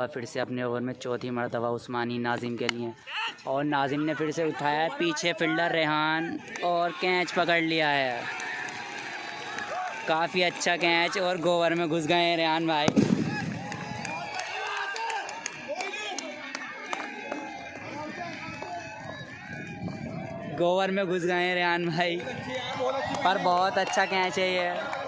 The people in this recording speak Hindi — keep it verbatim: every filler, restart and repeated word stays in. और फिर से अपने ओवर में चौथी मरतबा उस्मानी नाजिम के लिए, और नाजिम ने फिर से उठाया, पीछे फील्डर रेहान और कैच पकड़ लिया है। काफ़ी अच्छा कैच और गोवर में घुस गए हैं रेहान भाई। गोवर में घुस गए हैं रेहान भाई, पर बहुत अच्छा कैच है ये।